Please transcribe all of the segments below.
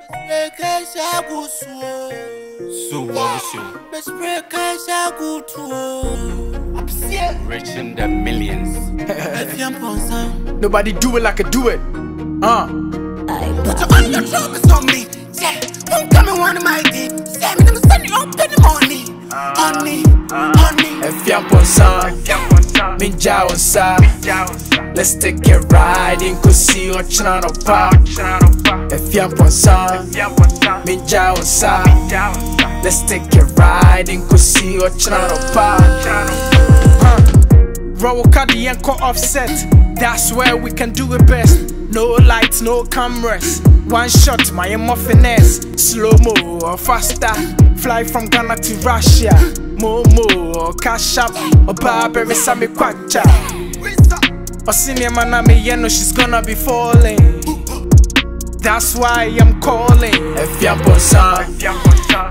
So what? Rich in the millions. Nobody do it like I do it. Put you on your trouble, it's on me. Yeah, won't come and want my day. Yeah, me never send you up in the morning. Honey. F.M.P.O.N.S.A.N. Minja. Let's take a ride in Kosi on Channel Park. F.M.P.O.N.S.A.N. Minja. Let's take a ride in Kosi on Channel Park. Raw Kadi and Co Offset. That's where we can do it best. No lights, no cameras. One shot, my emo finesse. Slow mo or faster. Fly from Ghana to Russia. Momo or cash up. Or Barbary Sammy Quacha. Or senior manami yeno, she's gonna be falling. That's why I'm calling. F.M.P.O.N.S.A.N.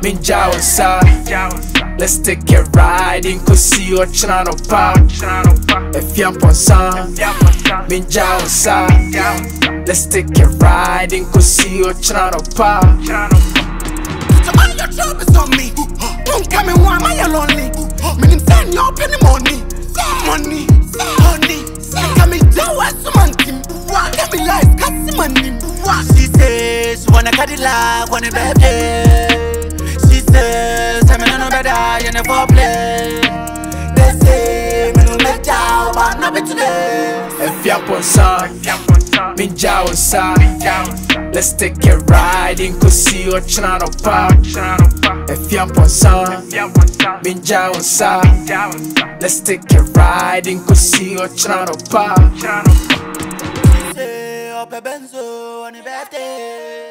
Minja Osa. Let's take a ride in Kosi or Channel Park. F.M.P.O.N.S.A.N. Minja Osa. Let's take a ride in Kosi or Channel Park. Put your on your troubles on me. Don't come and warm, I am lonely. Meaning send you up in the morning. Money. I come and do what's the monkey. What can be life? Cutting money. She says, wanna cut it like, wanna baby. She says, I'm not gonna die, you never play. They say, I'm not gonna die, but I'm not gonna today. F.M.P.O.N.S.A.N. Minja Osa. Let's take a ride in Kosi or Channel Park. F.M.P.O.N.S.A.N. Minja Osa. Let's take a ride in Kosi or Channel Park. Benzo on a birthday.